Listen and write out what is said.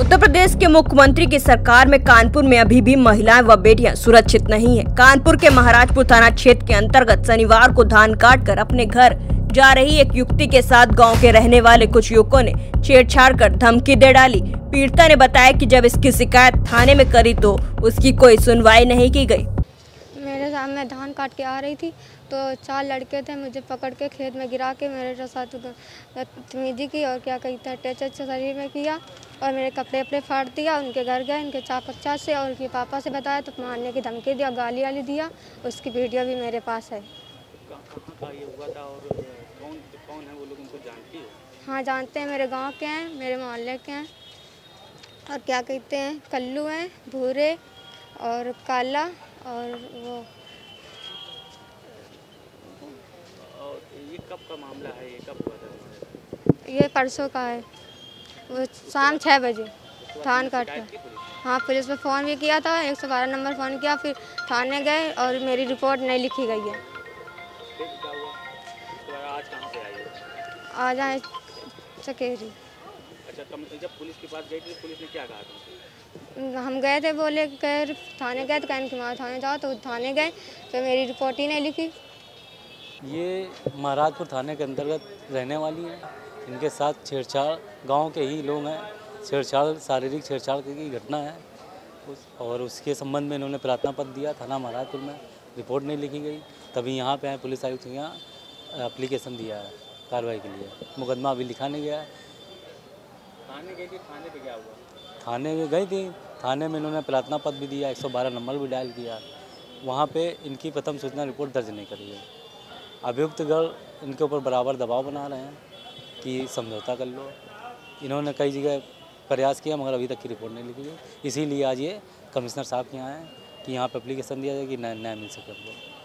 उत्तर प्रदेश के मुख्यमंत्री की सरकार में कानपुर में अभी भी महिलाएं व बेटियां सुरक्षित नहीं है। कानपुर के महाराजपुर थाना क्षेत्र के अंतर्गत शनिवार को धान काटकर अपने घर जा रही एक युवती के साथ गांव के रहने वाले कुछ युवकों ने छेड़छाड़ कर धमकी दे डाली। पीड़िता ने बताया कि जब इसकी शिकायत थाने में करी तो उसकी कोई सुनवाई नहीं की गयी। मेरे सामने धान काट के आ रही थी तो चार लड़के थे, मुझे पकड़ के खेत में गिरा के मेरे साथ बदतमीजी की और क्या कहता है टच शरीर में किया और मेरे कपड़े वपड़े फाड़ दिया। उनके घर गए, उनके चापच्चा से और उनके पापा से बताया तो मारने की धमकी दिया, गाली वाली दिया। उसकी वीडियो भी मेरे पास है। हाँ जानते हैं, मेरे गाँव के हैं, मेरे मोहल्ले के हैं और क्या कहते हैं कल्लू हैं, भूरे और काला और वो। ये कब का मामला है? ये परसों का है, वो शाम 6 बजे धान काट का। हाँ पुलिस में फ़ोन भी किया था, 112 नंबर फ़ोन किया, फिर थाने गए और मेरी रिपोर्ट नहीं लिखी गई है। आज कहाँ से आई हो? आज आए चकेरी। अच्छा, जब पुलिस के पास गई थी पुलिस ने क्या कहा तुमसे? हम गए थे, बोले गए थाने गए तो कहने की माँ थाने जाओ, तो थाने गए तो मेरी रिपोर्ट ही नहीं लिखी। ये महाराजपुर थाने के अंतर्गत रहने वाली है। इनके साथ छेड़छाड़, गांव के ही लोग हैं, छेड़छाड़ शारीरिक छेड़छाड़ की घटना है और उसके संबंध में इन्होंने प्रार्थना पत्र दिया थाना महाराजपुर में, रिपोर्ट नहीं लिखी गई। तभी यहाँ पे आए पुलिस आयुक्त के यहाँ एप्लीकेशन दिया है कार्रवाई के लिए, मुकदमा अभी लिखा नहीं गया है। थाने गई थी, थाने पर क्या हुआ? थाने में गई थी, थाने में इन्होंने प्रार्थना पत्र भी दिया, 112 नंबर भी डायल किया, वहाँ पर इनकी प्रथम सूचना रिपोर्ट दर्ज नहीं करी गई। अभियुक्तगढ़ इनके ऊपर बराबर दबाव बना रहे हैं कि समझौता कर लो। इन्होंने कई जगह प्रयास किया मगर अभी तक की रिपोर्ट नहीं लिखी गई, इसीलिए आज ये कमिश्नर साहब के यहाँ आए कि यहाँ पर एप्लीकेशन दिया जाए कि न्याय मिल सके।